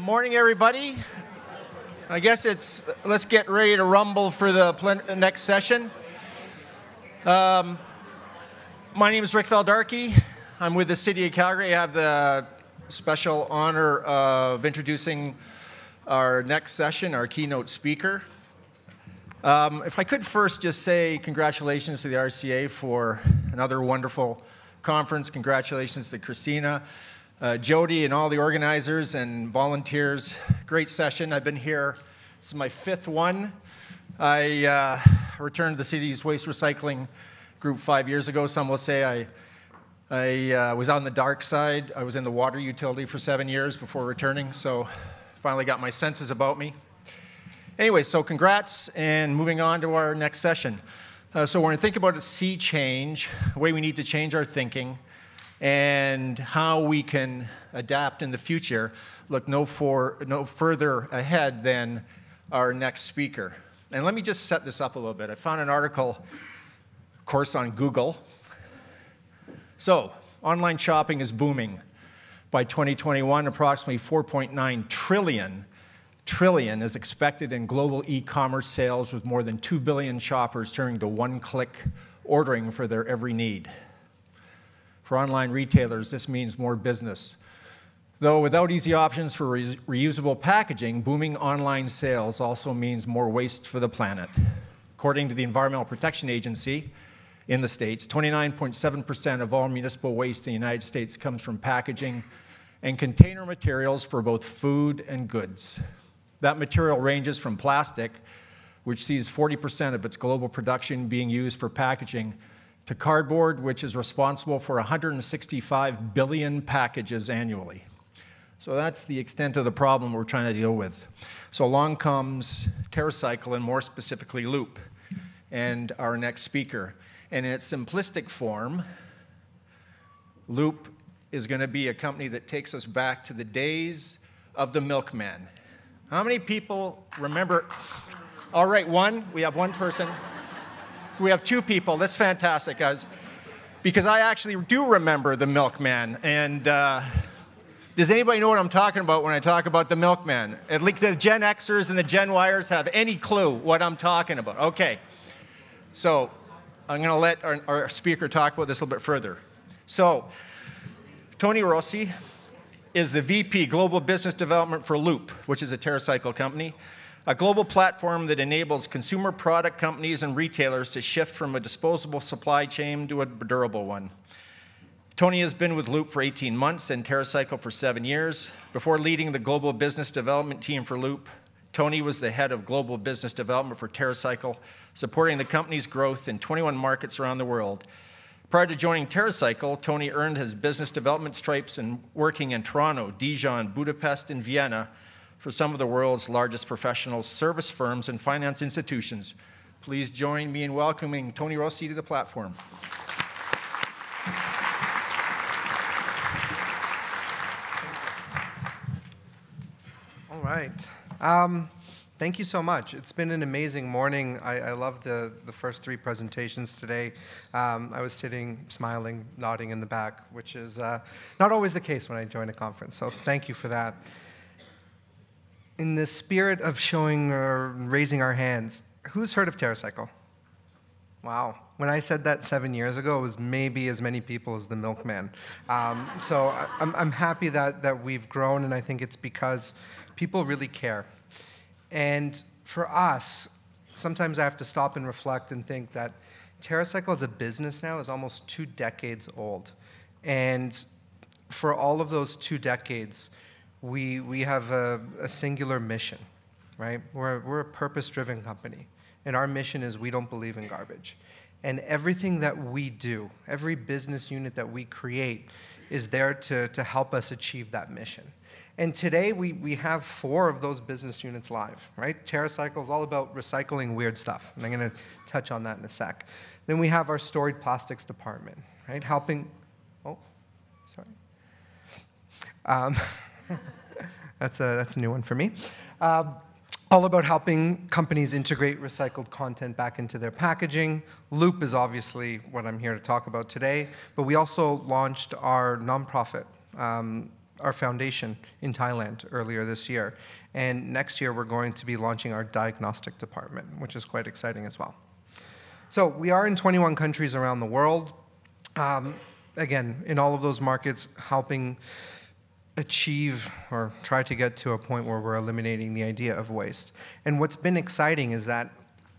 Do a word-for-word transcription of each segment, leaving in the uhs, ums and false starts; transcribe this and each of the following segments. Morning, everybody. I guess it's, let's get ready to rumble for the, plen the next session. Um, my name is Rick Valdarchi. I'm with the City of Calgary. I have the special honor of introducing our next session, our keynote speaker. Um, if I could first just say congratulations to the R C A for another wonderful conference. Congratulations to Christina, Uh, Jody, and all the organizers and volunteers. Great session. I've been here, this is my fifth one. I uh, returned to the city's waste recycling group five years ago. Some will say I, I uh, was on the dark side. I was in the water utility for seven years before returning, so finally got my senses about me. Anyway, so congrats, and moving on to our next session. Uh, so we're going to think about a sea change, the way we need to change our thinking, and how we can adapt in the future. Look no, for, no further ahead than our next speaker. And let me just set this up a little bit. I found an article, of course, on Google. So, online shopping is booming. By twenty twenty-one, approximately four point nine trillion trillion is expected in global e-commerce sales, with more than two billion shoppers turning to one-click ordering for their every need. For online retailers, this means more business. Though without easy options for re reusable packaging, booming online sales also means more waste for the planet. According to the Environmental Protection Agency in the States, twenty-nine point seven percent of all municipal waste in the United States comes from packaging and container materials for both food and goods. That material ranges from plastic, which sees forty percent of its global production being used for packaging, to cardboard, which is responsible for one hundred sixty-five billion packages annually. So that's the extent of the problem we're trying to deal with. So along comes TerraCycle, and more specifically Loop, and our next speaker. And in its simplistic form, Loop is going to be a company that takes us back to the days of the milkman. How many people remember? All right, one. We have one person. We have two people. That's fantastic, guys. Because I actually do remember the milkman. And uh, does anybody know what I'm talking about when I talk about the milkman? At least the Gen Xers and the Gen Yers have any clue what I'm talking about. Okay. So I'm going to let our, our speaker talk about this a little bit further. So Tony Rossi is the V P Global Business Development for Loop, which is a TerraCycle company, a global platform that enables consumer product companies and retailers to shift from a disposable supply chain to a durable one. Tony has been with Loop for eighteen months and TerraCycle for seven years. Before leading the global business development team for Loop, Tony was the head of global business development for TerraCycle, supporting the company's growth in twenty-one markets around the world. Prior to joining TerraCycle, Tony earned his business development stripes in working in Toronto, Dijon, Budapest, and Vienna for some of the world's largest professional service firms and finance institutions. Please join me in welcoming Tony Rossi to the platform. All right. Um, thank you so much. It's been an amazing morning. I, I love the, the first three presentations today. Um, I was sitting, smiling, nodding in the back, which is uh, not always the case when I join a conference, so thank you for that. In the spirit of showing or raising our hands, who's heard of TerraCycle? Wow. When I said that seven years ago, it was maybe as many people as the milkman. Um, so I'm, I'm happy that, that we've grown, and I think it's because people really care. And for us, sometimes I have to stop and reflect and think that TerraCycle as a business now is almost two decades old. And for all of those two decades, We, we have a, a singular mission, right? We're, we're a purpose-driven company, and our mission is we don't believe in garbage. And everything that we do, every business unit that we create, is there to, to help us achieve that mission. And today, we, we have four of those business units live, right? TerraCycle is all about recycling weird stuff, and I'm going to touch on that in a sec. Then we have our storied plastics department, right? Helping, oh, sorry. Um, That's a, that's a new one for me. Uh, all about helping companies integrate recycled content back into their packaging. Loop is obviously what I'm here to talk about today, but we also launched our nonprofit um, our foundation in Thailand earlier this year. And next year, we're going to be launching our diagnostic department, which is quite exciting as well. So we are in twenty-one countries around the world. Um, again, in all of those markets, helping achieve or try to get to a point where we're eliminating the idea of waste. And what's been exciting is that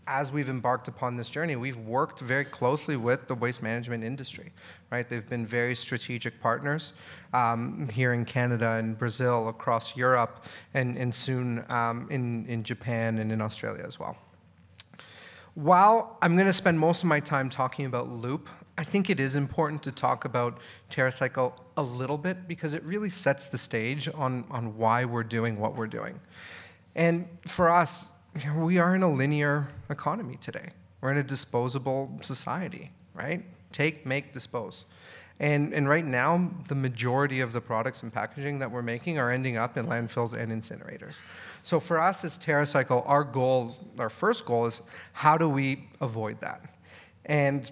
as we've embarked upon this journey, we've worked very closely with the waste management industry, right? They've been very strategic partners um, here in Canada and Brazil, across Europe, and, and soon um, in, in Japan and in Australia as well. While I'm going to spend most of my time talking about Loop, I think it is important to talk about TerraCycle a little bit because it really sets the stage on, on why we're doing what we're doing. And for us, we are in a linear economy today. We're in a disposable society, right? Take, make, dispose. And, and right now, the majority of the products and packaging that we're making are ending up in landfills and incinerators. So for us as TerraCycle, our goal, our first goal is how do we avoid that? And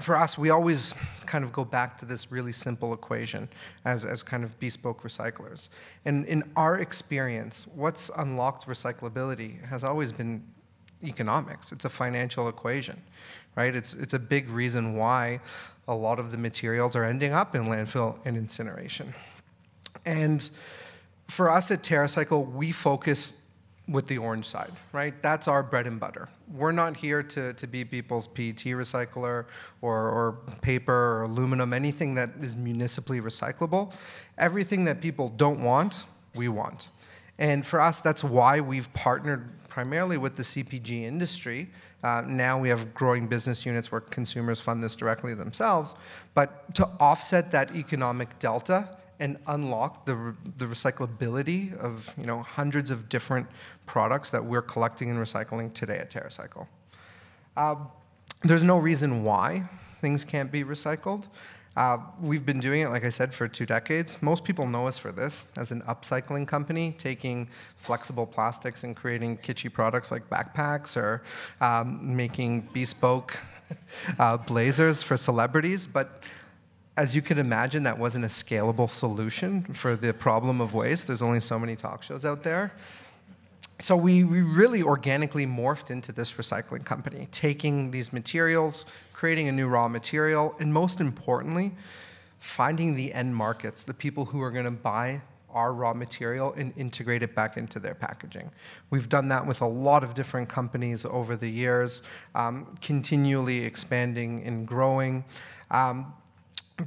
for us, we always kind of go back to this really simple equation as, as kind of bespoke recyclers. And in our experience, what's unlocked recyclability has always been economics. It's a financial equation, right? It's, it's a big reason why a lot of the materials are ending up in landfill and incineration. And for us at TerraCycle, we focus with the orange side, right? That's our bread and butter. We're not here to, to be people's P E T recycler or, or paper or aluminum, anything that is municipally recyclable. Everything that people don't want, we want. And for us, that's why we've partnered primarily with the C P G industry. Uh, now we have growing business units where consumers fund this directly themselves. But to offset that economic delta, and unlock the, the recyclability of you know, hundreds of different products that we're collecting and recycling today at TerraCycle. Uh, there's no reason why things can't be recycled. Uh, we've been doing it, like I said, for two decades. Most people know us for this as an upcycling company, taking flexible plastics and creating kitschy products like backpacks or um, making bespoke uh, blazers for celebrities. But as you can imagine, that wasn't a scalable solution for the problem of waste. There's only so many talk shows out there. So we, we really organically morphed into this recycling company, taking these materials, creating a new raw material, and most importantly, finding the end markets, the people who are going to buy our raw material and integrate it back into their packaging. We've done that with a lot of different companies over the years, um, continually expanding and growing. Um,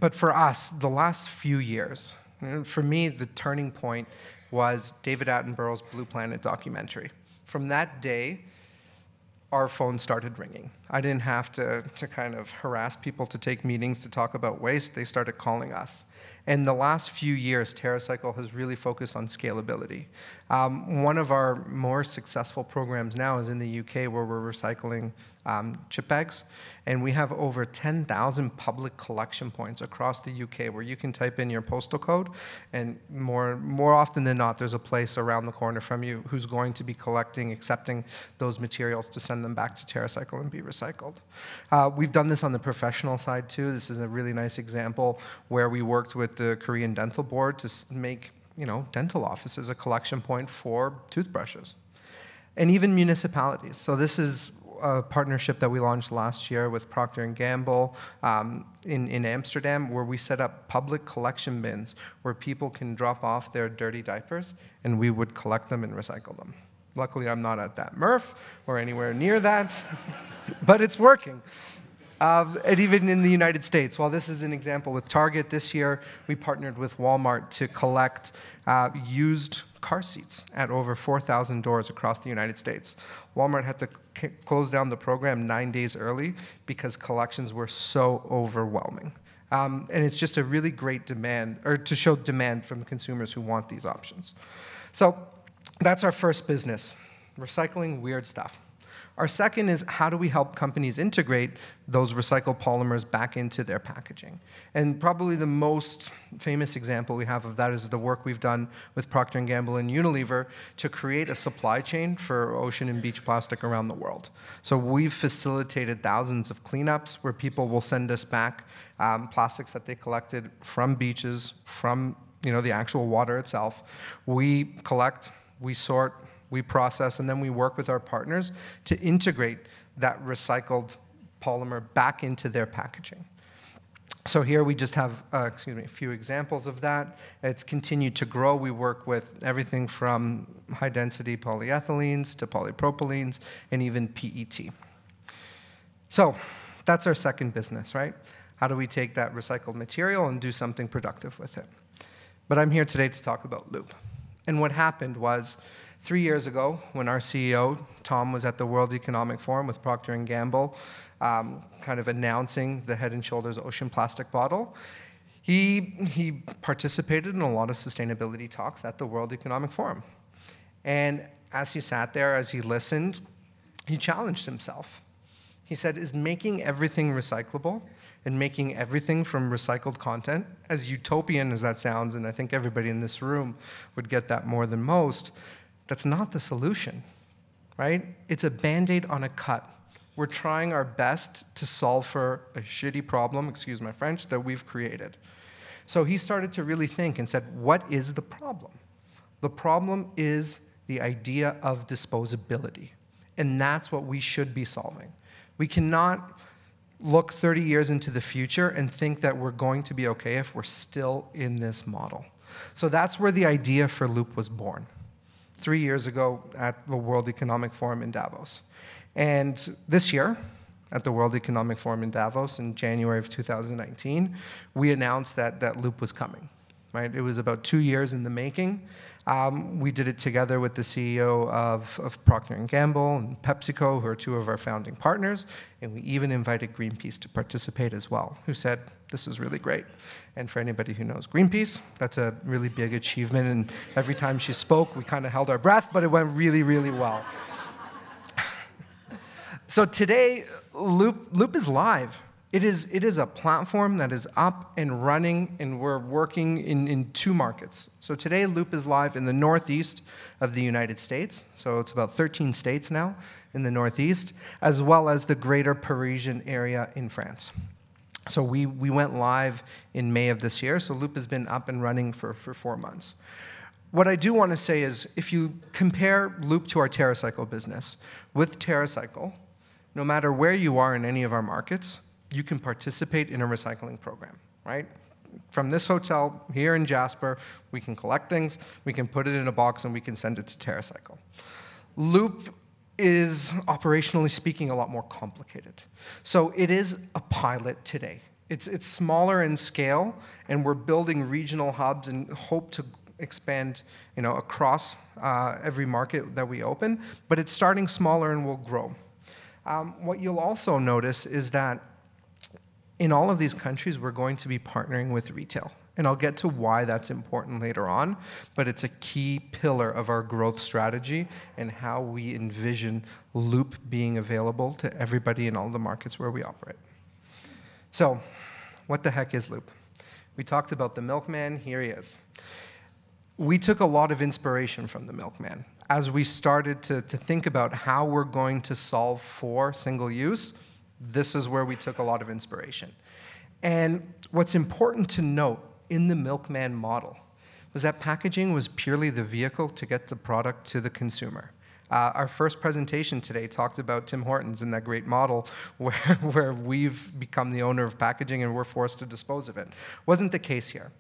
But for us, the last few years, for me, the turning point was David Attenborough's Blue Planet documentary. From that day, our phone started ringing. I didn't have to, to kind of harass people to take meetings to talk about waste. They started calling us. And the last few years, TerraCycle has really focused on scalability. Um, one of our more successful programs now is in the U K, where we're recycling um, chip bags. And we have over ten thousand public collection points across the U K where you can type in your postal code. And more, more often than not, there's a place around the corner from you who's going to be collecting, accepting those materials to send them back to TerraCycle and be recycled. Uh, we've done this on the professional side, too. This is a really nice example where we worked with the Korean Dental Board to make you know, dental offices a collection point for toothbrushes. And even municipalities. So this is a partnership that we launched last year with Procter and Gamble um, in, in Amsterdam, where we set up public collection bins where people can drop off their dirty diapers, and we would collect them and recycle them. Luckily, I'm not at that M R F or anywhere near that, but it's working. Uh, and even in the United States, while this is an example with Target, this year we partnered with Walmart to collect uh, used car seats at over four thousand doors across the United States. Walmart had to c close down the program nine days early because collections were so overwhelming. Um, and it's just a really great demand, or to show demand from consumers who want these options. So that's our first business, recycling weird stuff. Our second is how do we help companies integrate those recycled polymers back into their packaging? And probably the most famous example we have of that is the work we've done with Procter and Gamble and Unilever to create a supply chain for ocean and beach plastic around the world. So we've facilitated thousands of cleanups where people will send us back um, plastics that they collected from beaches, from you know, the actual water itself. We collect, we sort, we process, and then we work with our partners to integrate that recycled polymer back into their packaging. So here we just have uh, excuse me, a few examples of that. It's continued to grow. We work with everything from high-density polyethylenes to polypropylenes and even P E T. So that's our second business, right? How do we take that recycled material and do something productive with it? But I'm here today to talk about Loop. And what happened was, three years ago, when our C E O, Tom, was at the World Economic Forum with Procter and Gamble, um, kind of announcing the Head and Shoulders ocean plastic bottle, he, he participated in a lot of sustainability talks at the World Economic Forum. And as he sat there, as he listened, he challenged himself. He said, is making everything recyclable and making everything from recycled content, as utopian as that sounds, and I think everybody in this room would get that more than most, that's not the solution, right? It's a Band-Aid on a cut. We're trying our best to solve for a shitty problem, excuse my French, that we've created. So he started to really think and said, what is the problem? The problem is the idea of disposability, and that's what we should be solving. We cannot look thirty years into the future and think that we're going to be okay if we're still in this model. So that's where the idea for Loop was born, three years ago at the World Economic Forum in Davos. And this year, at the World Economic Forum in Davos in January of two thousand nineteen, we announced that, that Loop was coming, right? It was about two years in the making. Um, we did it together with the C E O of, of Procter and Gamble and PepsiCo, who are two of our founding partners, and we even invited Greenpeace to participate as well, who said, this is really great. And for anybody who knows Greenpeace, that's a really big achievement, and every time she spoke, we kind of held our breath, but it went really, really well. So today, Loop, Loop is live. It is, it is a platform that is up and running, and we're working in, in two markets. So today, Loop is live in the northeast of the United States. So it's about thirteen states now in the northeast, as well as the greater Parisian area in France. So we, we went live in May of this year. So Loop has been up and running for, for four months. What I do want to say is, if you compare Loop to our TerraCycle business, with TerraCycle, no matter where you are in any of our markets, you can participate in a recycling program, right? From this hotel here in Jasper, we can collect things, we can put it in a box, and we can send it to TerraCycle. Loop is, operationally speaking, a lot more complicated. So it is a pilot today. It's, it's smaller in scale, and we're building regional hubs and hope to expand, you know, across uh, every market that we open, but it's starting smaller and will grow. Um, what you'll also notice is that in all of these countries, we're going to be partnering with retail. And I'll get to why that's important later on, but it's a key pillar of our growth strategy and how we envision Loop being available to everybody in all the markets where we operate. So what the heck is Loop? We talked about the milkman, here he is. We took a lot of inspiration from the milkman as we started to, to think about how we're going to solve for single use. This is where we took a lot of inspiration. And what's important to note in the milkman model was that packaging was purely the vehicle to get the product to the consumer. Uh, our first presentation today talked about Tim Hortons and that great model where, where we've become the owner of packaging and we're forced to dispose of it. Wasn't the case here.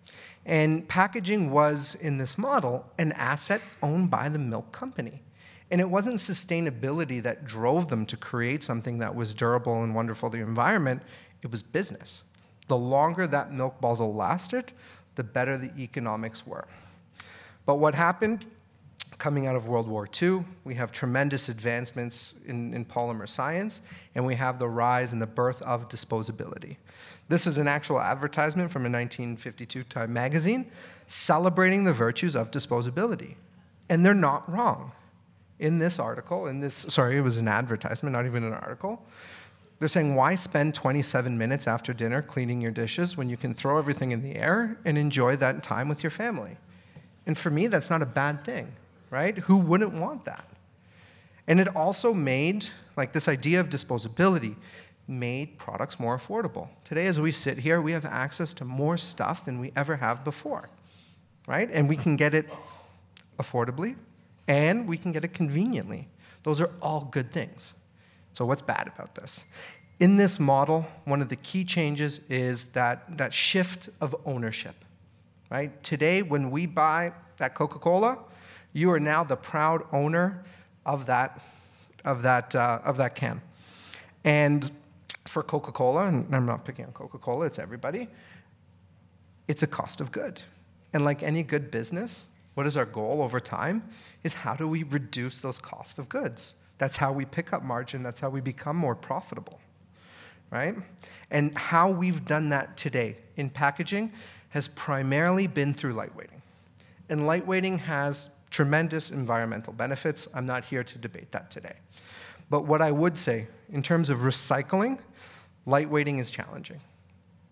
And packaging was, in this model, an asset owned by the milk company. And it wasn't sustainability that drove them to create something that was durable and wonderful to the environment, it was business. The longer that milk bottle lasted, the better the economics were. But what happened, coming out of World War Two, we have tremendous advancements in, in polymer science, and we have the rise and the birth of disposability. This is an actual advertisement from a nineteen fifty-two Time magazine celebrating the virtues of disposability. And they're not wrong. In this article, in this, sorry, it was an advertisement, not even an article, they're saying, why spend twenty-seven minutes after dinner cleaning your dishes when you can throw everything in the air and enjoy that time with your family? And for me, that's not a bad thing, right? Who wouldn't want that? And it also made, like, this idea of disposability made products more affordable. Today, as we sit here, we have access to more stuff than we ever have before. right? And we can get it affordably, and we can get it conveniently. Those are all good things. So what's bad about this? In this model, one of the key changes is that, that shift of ownership, right? Today, when we buy that Coca-Cola, you are now the proud owner of that, of that, uh, of that can. And for Coca-Cola, and I'm not picking on Coca-Cola, it's everybody, it's a cost of good. And like any good business, what is our goal over time? Is how do we reduce those costs of goods? That's how we pick up margin, that's how we become more profitable, right? And how we've done that today in packaging has primarily been through lightweighting. And lightweighting has tremendous environmental benefits. I'm not here to debate that today. But what I would say, in terms of recycling, lightweighting is challenging,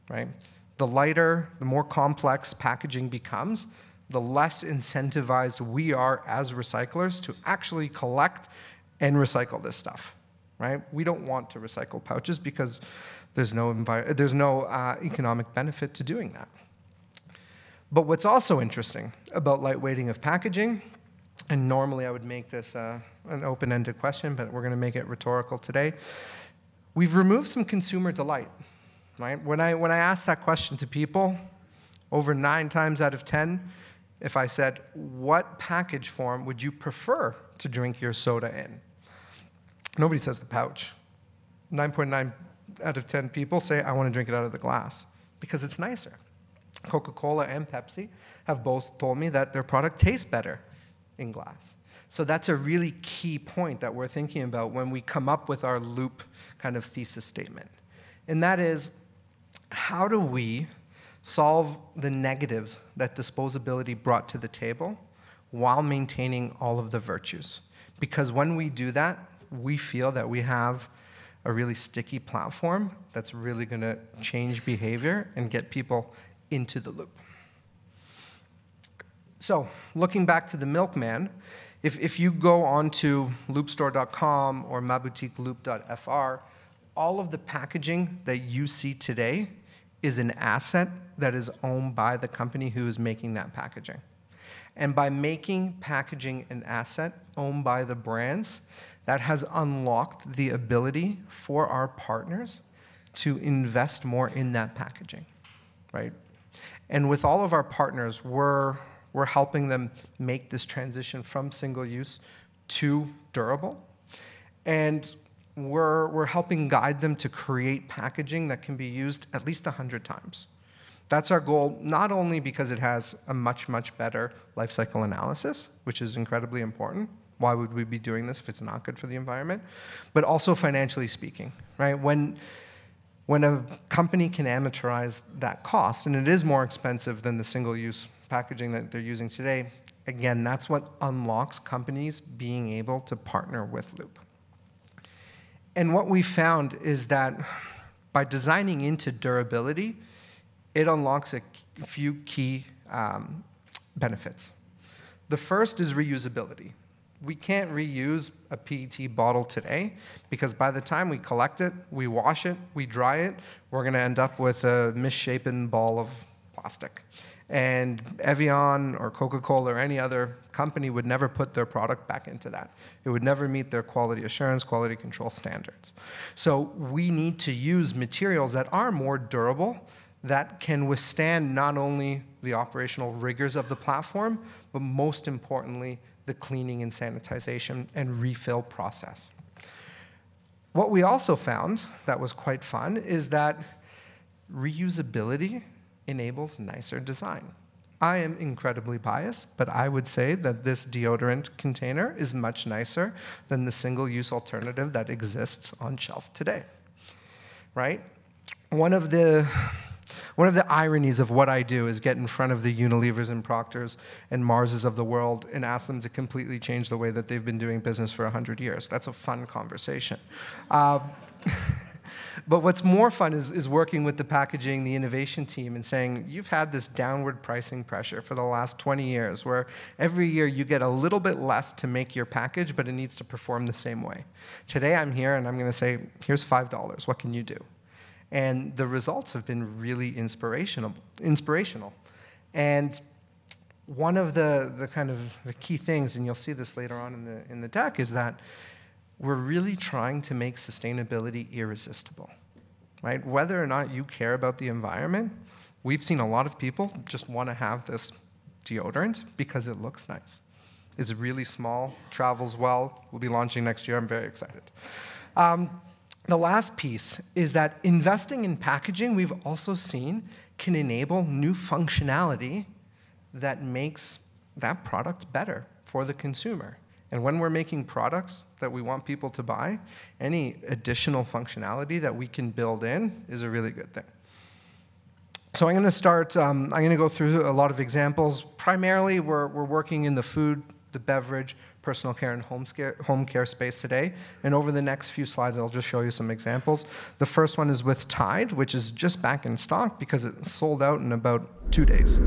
right? The lighter, the more complex packaging becomes, the less incentivized we are as recyclers to actually collect and recycle this stuff, right? We don't want to recycle pouches because there's no, envir there's no uh, economic benefit to doing that. But what's also interesting about lightweighting of packaging, and normally I would make this uh, an open-ended question, but we're going to make it rhetorical today, we've removed some consumer delight, right? When I, when I asked that question to people, over nine times out of ten, if I said, what package form would you prefer to drink your soda in? Nobody says the pouch. nine point nine out of ten people say, I want to drink it out of the glass because it's nicer. Coca-Cola and Pepsi have both told me that their product tastes better in glass. So that's a really key point that we're thinking about when we come up with our Loop kind of thesis statement. And that is, how do we solve the negatives that disposability brought to the table while maintaining all of the virtues? Because when we do that, we feel that we have a really sticky platform that's really going to change behavior and get people into the loop. So looking back to the milkman, if, if you go onto loop store dot com or my boutique loop dot F R, all of the packaging that you see today is an asset that is owned by the company who is making that packaging. And by making packaging an asset owned by the brands, that has unlocked the ability for our partners to invest more in that packaging, right? And with all of our partners, we're, we're helping them make this transition from single use to durable. And we're, we're helping guide them to create packaging that can be used at least one hundred times. That's our goal, not only because it has a much, much better life cycle analysis, which is incredibly important. Why would we be doing this if it's not good for the environment? But also financially speaking, right? When, when a company can amortize that cost, and it is more expensive than the single-use packaging that they're using today, again, that's what unlocks companies being able to partner with Loop. And what we found is that by designing into durability, it unlocks a few key um, benefits. The first is reusability. We can't reuse a P E T bottle today because by the time we collect it, we wash it, we dry it, we're going to end up with a misshapen ball of plastic. And Evian or Coca-Cola or any other company would never put their product back into that. It would never meet their quality assurance, quality control standards. So we need to use materials that are more durable, that can withstand not only the operational rigors of the platform, but most importantly, the cleaning and sanitization and refill process. What we also found that was quite fun is that reusability enables nicer design. I am incredibly biased, but I would say that this deodorant container is much nicer than the single-use alternative that exists on shelf today, right? One of the... One of the ironies of what I do is get in front of the Unilevers and Proctors and Marses of the world and ask them to completely change the way that they've been doing business for one hundred years. That's a fun conversation. Uh, but what's more fun is, is working with the packaging, the innovation team, and saying, you've had this downward pricing pressure for the last twenty years, where every year you get a little bit less to make your package, but it needs to perform the same way. Today I'm here and I'm going to say, here's five dollars, what can you do? And the results have been really inspirational. inspirational. And one of the, the kind of the key things, and you'll see this later on in the, in the deck, is that we're really trying to make sustainability irresistible, right? Whether or not you care about the environment, we've seen a lot of people just want to have this deodorant because it looks nice. It's really small, travels well, will be launching next year, I'm very excited. Um, the last piece is that investing in packaging, we've also seen, can enable new functionality that makes that product better for the consumer. And when we're making products that we want people to buy, any additional functionality that we can build in is a really good thing. So I'm going to start, um, I'm going to go through a lot of examples. Primarily, we're, we're working in the food, the beverage, personal care, and home care, home care space today. And over the next few slides, I'll just show you some examples. The first one is with Tide, which is just back in stock because it sold out in about two days.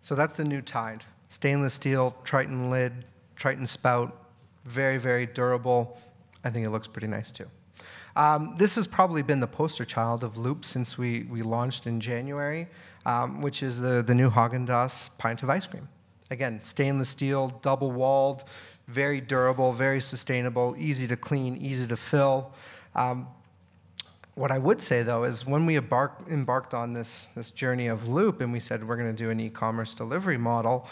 So that's the new Tide. Stainless steel, Triton lid, Triton spout, very, very durable. I think it looks pretty nice too. Um, this has probably been the poster child of Loop since we, we launched in January, um, which is the, the new Haagen-Dazs pint of ice cream. Again, stainless steel, double-walled, very durable, very sustainable, easy to clean, easy to fill. Um, What I would say, though, is when we embark, embarked on this, this journey of Loop and we said we're going to do an e-commerce delivery model,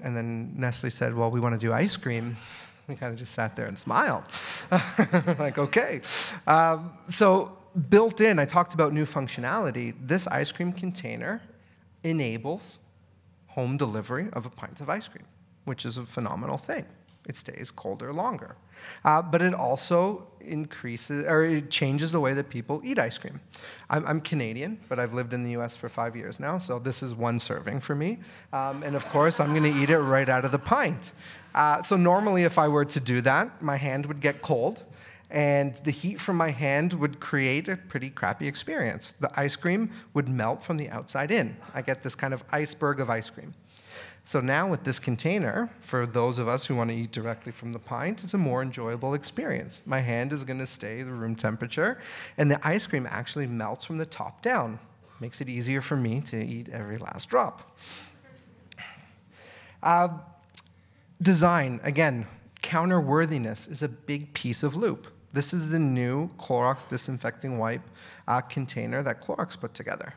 and then Nestle said, well, we want to do ice cream, we kind of just sat there and smiled. Like, okay. Um, so built in, I talked about new functionality. This ice cream container enables home delivery of a pint of ice cream, which is a phenomenal thing. It stays colder longer. Uh, but it also increases, or it changes the way that people eat ice cream. I'm, I'm Canadian, but I've lived in the U S for five years now, so this is one serving for me. Um, and of course, I'm going to eat it right out of the pint. Uh, so normally, if I were to do that, my hand would get cold, and the heat from my hand would create a pretty crappy experience. The ice cream would melt from the outside in. I get this kind of iceberg of ice cream. So now with this container, for those of us who want to eat directly from the pint, it's a more enjoyable experience. My hand is going to stay the room temperature, and the ice cream actually melts from the top down. Makes it easier for me to eat every last drop. Uh, design, again, counter-worthiness is a big piece of Loop. This is the new Clorox disinfecting wipe uh, container that Clorox put together.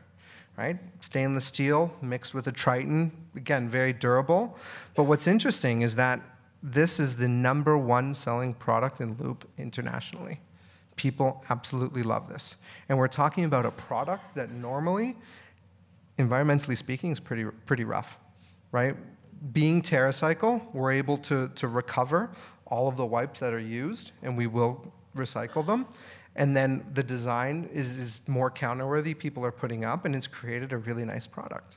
Right? Stainless steel mixed with a Triton, again, very durable. But what's interesting is that this is the number one selling product in Loop internationally. People absolutely love this. And we're talking about a product that normally, environmentally speaking, is pretty, pretty rough, right? Being TerraCycle, we're able to, to recover all of the wipes that are used, and we will recycle them. And then the design is, is more counterworthy, people are putting up, and it's created a really nice product.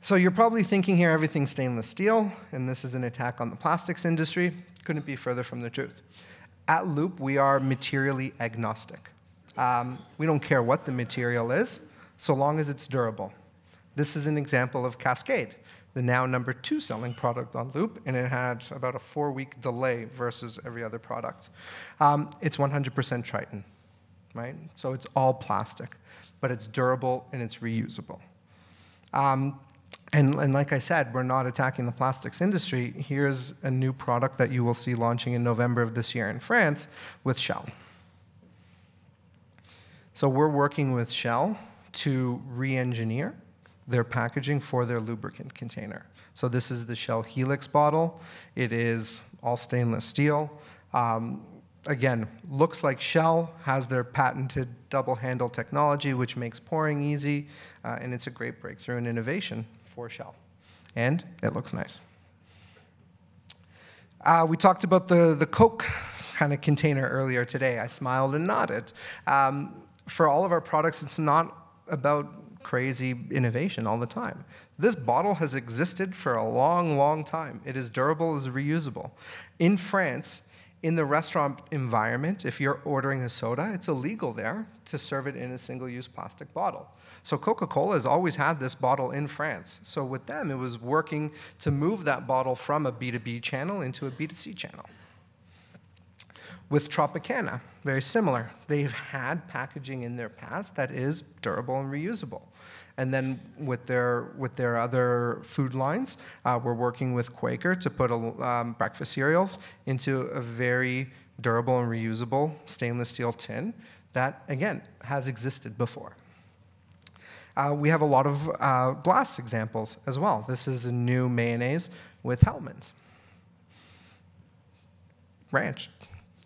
So you're probably thinking here everything's stainless steel, and this is an attack on the plastics industry. Couldn't be further from the truth. At Loop, we are materially agnostic. Um, we don't care what the material is, so long as it's durable. This is an example of Cascade, the now number two selling product on Loop, and it had about a four-week delay versus every other product. Um, it's one hundred percent Triton, right? So it's all plastic, but it's durable and it's reusable. Um, and, and like I said, we're not attacking the plastics industry. Here's a new product that you will see launching in November of this year in France with Shell. So we're working with Shell to re-engineer their packaging for their lubricant container. So this is the Shell Helix bottle. It is all stainless steel. Um, again, looks like Shell, has their patented double handle technology, which makes pouring easy, uh, and it's a great breakthrough and innovation for Shell. And it looks nice. Uh, we talked about the, the Coke kind of container earlier today. I smiled and nodded. Um, for all of our products, it's not about crazy innovation all the time. This bottle has existed for a long, long time. It is durable, it is reusable. In France, in the restaurant environment, if you're ordering a soda, it's illegal there to serve it in a single-use plastic bottle. So Coca-Cola has always had this bottle in France. So with them, it was working to move that bottle from a B two B channel into a B two C channel. With Tropicana, very similar. They've had packaging in their past that is durable and reusable. And then with their, with their other food lines, uh, we're working with Quaker to put a, um, breakfast cereals into a very durable and reusable stainless steel tin that, again, has existed before. Uh, we have a lot of uh, glass examples as well. This is a new mayonnaise with Hellmann's. Ranch.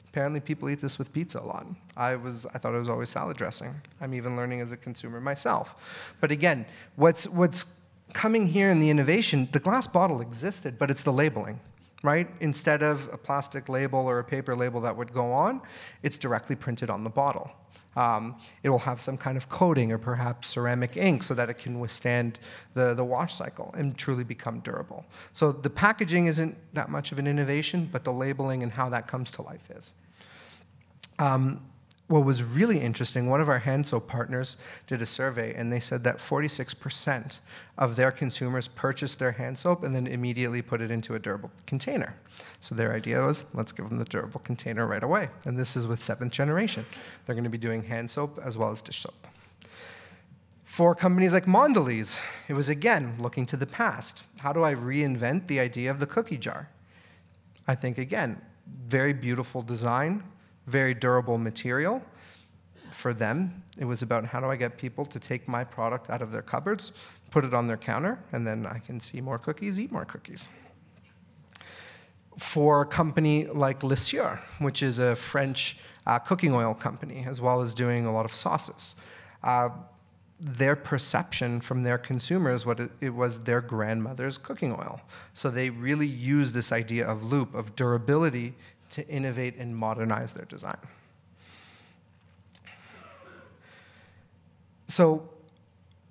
Apparently people eat this with pizza a lot. I, was, I thought it was always salad dressing. I'm even learning as a consumer myself. But again, what's, what's coming here in the innovation, the glass bottle existed, but it's the labeling, right? Instead of a plastic label or a paper label that would go on, it's directly printed on the bottle. Um, it will have some kind of coating or perhaps ceramic ink so that it can withstand the, the wash cycle and truly become durable. So the packaging isn't that much of an innovation, but the labeling and how that comes to life is. Um, what was really interesting, one of our hand soap partners did a survey and they said that forty-six percent of their consumers purchased their hand soap and then immediately put it into a durable container. So their idea was, let's give them the durable container right away. And this is with Seventh Generation. They're going to be doing hand soap as well as dish soap. For companies like Mondelez, it was again looking to the past. How do I reinvent the idea of the cookie jar? I think again, very beautiful design, very durable material. For them, it was about how do I get people to take my product out of their cupboards, put it on their counter, and then I can see more cookies, eat more cookies. For a company like Lesieur, which is a French uh, cooking oil company, as well as doing a lot of sauces, uh, their perception from their consumers, what it, it was their grandmother's cooking oil. So they really use this idea of loop, of durability, to innovate and modernize their design. So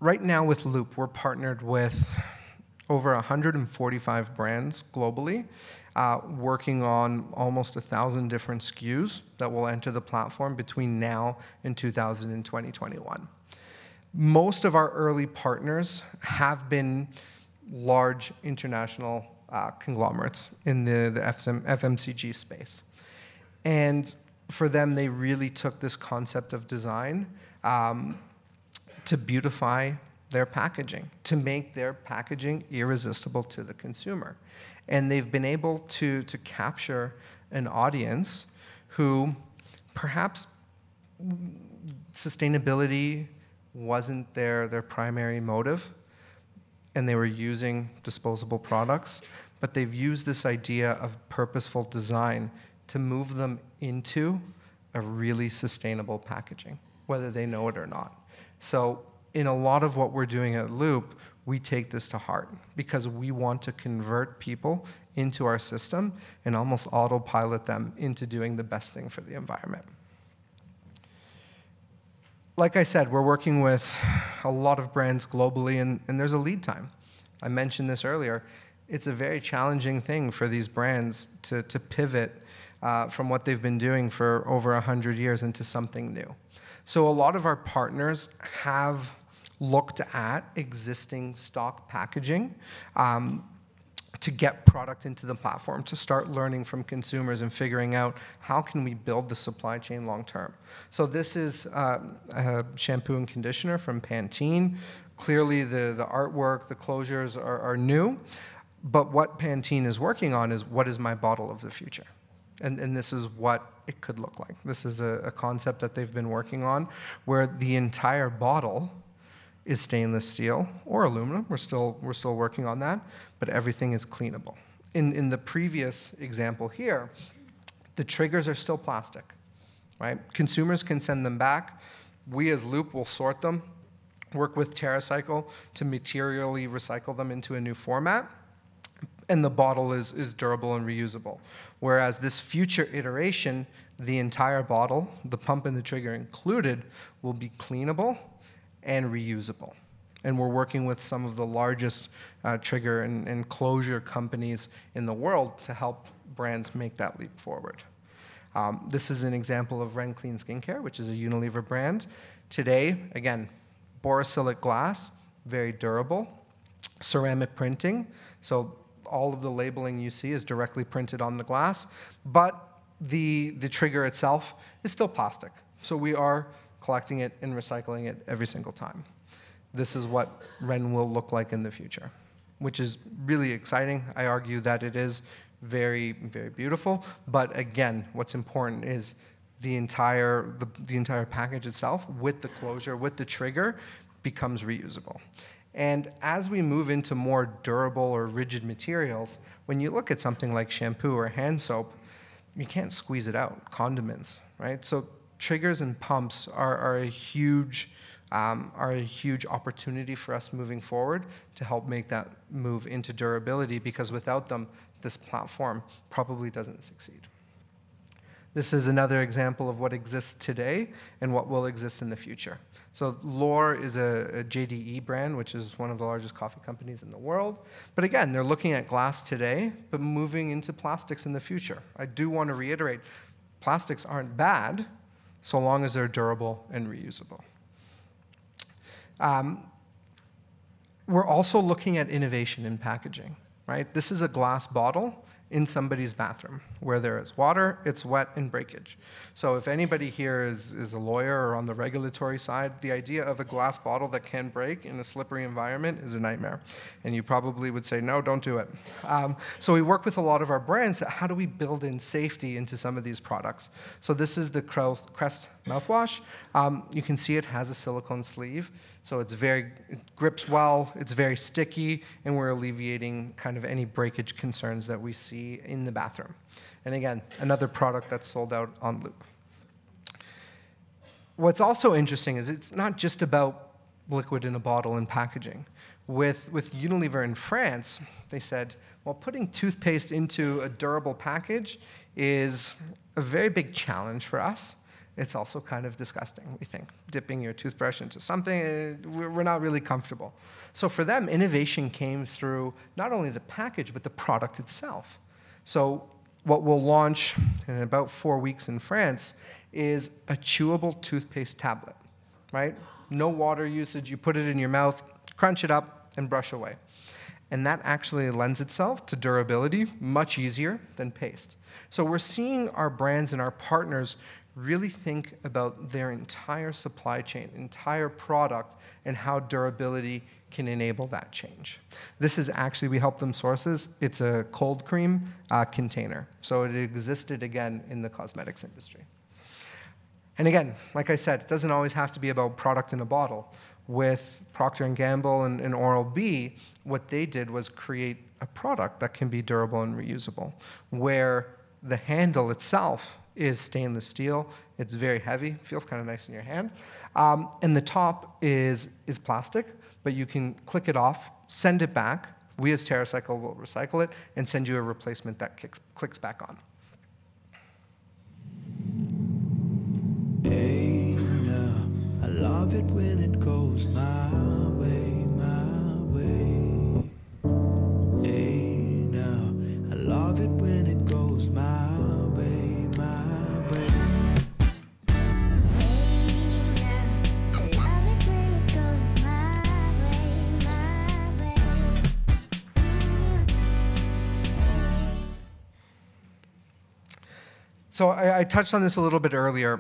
right now with Loop, we're partnered with over one hundred forty-five brands globally, uh, working on almost one thousand different S K Us that will enter the platform between now and two thousand twenty, twenty twenty-one. Most of our early partners have been large international Uh, conglomerates in the, the F M C G space. And for them, they really took this concept of design um, to beautify their packaging, to make their packaging irresistible to the consumer. And they've been able to, to capture an audience who perhaps sustainability wasn't their, their primary motive, and they were using disposable products, but they've used this idea of purposeful design to move them into a really sustainable packaging, whether they know it or not. So in a lot of what we're doing at Loop, we take this to heart because we want to convert people into our system and almost autopilot them into doing the best thing for the environment. Like I said, we're working with a lot of brands globally, and, and there's a lead time. I mentioned this earlier. It's a very challenging thing for these brands to, to pivot uh, from what they've been doing for over one hundred years into something new. So a lot of our partners have looked at existing stock packaging um, to get product into the platform, to start learning from consumers and figuring out how can we build the supply chain long term. So this is uh, a shampoo and conditioner from Pantene. Clearly the, the artwork, the closures are, are new, but what Pantene is working on is what is my bottle of the future? And, and this is what it could look like. This is a, a concept that they've been working on where the entire bottle is stainless steel or aluminum. We're still, we're still working on that, but everything is cleanable. In, in the previous example here, the triggers are still plastic, right? Consumers can send them back. We as Loop will sort them, work with TerraCycle to materially recycle them into a new format, and the bottle is, is durable and reusable. Whereas this future iteration, the entire bottle, the pump and the trigger included, will be cleanable and reusable. And we're working with some of the largest uh, trigger and, and closure companies in the world to help brands make that leap forward. Um, this is an example of Ren Clean Skincare, which is a Unilever brand. Today, again, borosilic glass, very durable, ceramic printing, so all of the labeling you see is directly printed on the glass, but the, the trigger itself is still plastic. So we are collecting it and recycling it every single time. This is what Ren will look like in the future, which is really exciting. I argue that it is very, very beautiful. But again, what's important is the entire, the, the entire package itself with the closure, with the trigger, becomes reusable. And as we move into more durable or rigid materials, when you look at something like shampoo or hand soap, you can't squeeze it out, condiments, right? So triggers and pumps are, are a huge Um, are a huge opportunity for us moving forward to help make that move into durability, because without them, this platform probably doesn't succeed. This is another example of what exists today and what will exist in the future. So Lore is a, a J D E brand, which is one of the largest coffee companies in the world. But again, they're looking at glass today, but moving into plastics in the future. I do want to reiterate, plastics aren't bad so long as they're durable and reusable. Um, we're also looking at innovation in packaging, right? This is a glass bottle in somebody's bathroom. Where there is water, it's wet and breakage. So if anybody here is, is a lawyer or on the regulatory side, the idea of a glass bottle that can break in a slippery environment is a nightmare. And you probably would say, no, don't do it. Um, so we work with a lot of our brands. How do we build in safety into some of these products? So this is the Crest mouthwash. Um, you can see it has a silicone sleeve. So it's very, it grips well, it's very sticky, and we're alleviating kind of any breakage concerns that we see in the bathroom. And again, another product that's sold out on Loop. What's also interesting is it's not just about liquid in a bottle and packaging. With, with Unilever in France, they said, well, putting toothpaste into a durable package is a very big challenge for us. It's also kind of disgusting, we think. Dipping your toothbrush into something, we're not really comfortable. So for them, innovation came through not only the package, but the product itself. So what we'll launch in about four weeks in France is a chewable toothpaste tablet, right? No water usage, you put it in your mouth, crunch it up, and brush away. And that actually lends itself to durability much easier than paste. So we're seeing our brands and our partners really think about their entire supply chain, entire product, and how durability can enable that change. This is actually, we help them source this. It's a cold cream uh, container. So it existed, again, in the cosmetics industry. And again, like I said, it doesn't always have to be about product in a bottle. With Procter and Gamble and, and Oral-B, what they did was create a product that can be durable and reusable, where the handle itself is stainless steel. It's very heavy, feels kind of nice in your hand. Um, and the top is, is plastic, but you can click it off, send it back. We as TerraCycle will recycle it and send you a replacement that kicks, clicks back on. Hey, now, I love it when it goes my way, my way. Hey, now, I love it when it goes my way. So I, I touched on this a little bit earlier.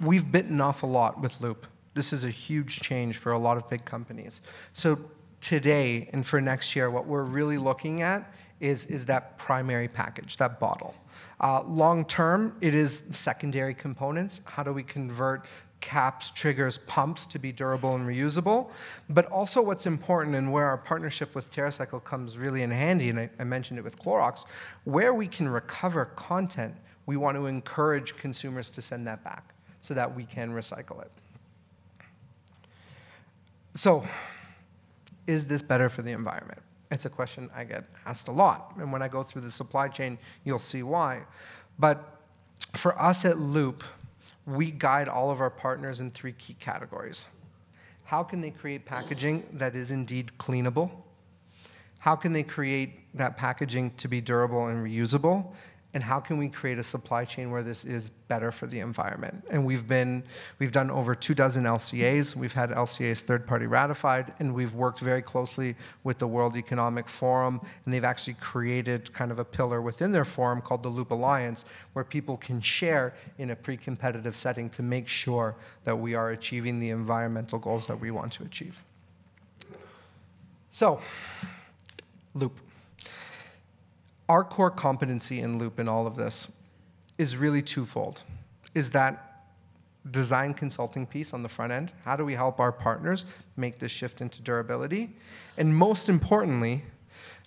We've bitten off a lot with Loop. This is a huge change for a lot of big companies. So today and for next year, what we're really looking at is, is that primary package, that bottle. Uh, long term, it is secondary components. How do we convert caps, triggers, pumps to be durable and reusable? But also what's important and where our partnership with TerraCycle comes really in handy, and I, I mentioned it with Clorox, where we can recover content, we want to encourage consumers to send that back so that we can recycle it. So, is this better for the environment? It's a question I get asked a lot. And when I go through the supply chain, you'll see why. But for us at Loop, we guide all of our partners in three key categories. How can they create packaging that is indeed cleanable? How can they create that packaging to be durable and reusable? And how can we create a supply chain where this is better for the environment? And we've been, we've done over two dozen L C As. We've had L C As third-party ratified, and we've worked very closely with the World Economic Forum, and they've actually created kind of a pillar within their forum called the Loop Alliance, where people can share in a pre-competitive setting to make sure that we are achieving the environmental goals that we want to achieve. So, Loop. Our core competency in Loop in all of this is really twofold, is that design consulting piece on the front end. How do we help our partners make this shift into durability? And most importantly,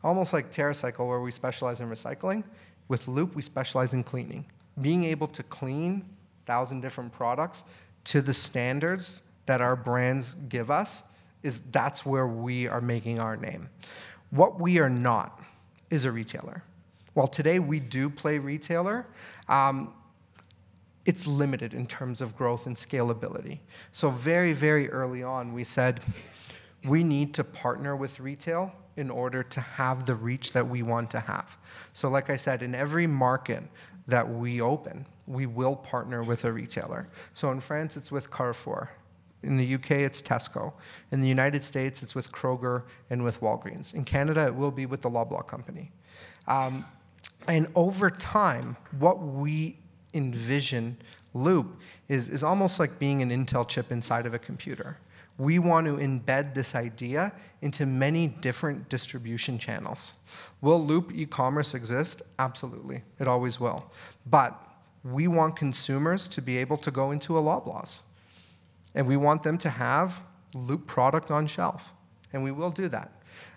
almost like TerraCycle, where we specialize in recycling, with Loop, we specialize in cleaning. Being able to clean a thousand different products to the standards that our brands give us, is that's where we are making our name. What we are not is a retailer. While today we do play retailer, um, it's limited in terms of growth and scalability. So very, very early on, we said, we need to partner with retail in order to have the reach that we want to have. So like I said, in every market that we open, we will partner with a retailer. So in France, it's with Carrefour. In the U K, it's Tesco. In the United States, it's with Kroger and with Walgreens. In Canada, it will be with the Loblaw company. Um, and over time, what we envision Loop is, is almost like being an Intel chip inside of a computer. We want to embed this idea into many different distribution channels. Will Loop e-commerce exist? Absolutely. It always will. But we want consumers to be able to go into a Loblaw's. And we want them to have Loop product on shelf, and we will do that.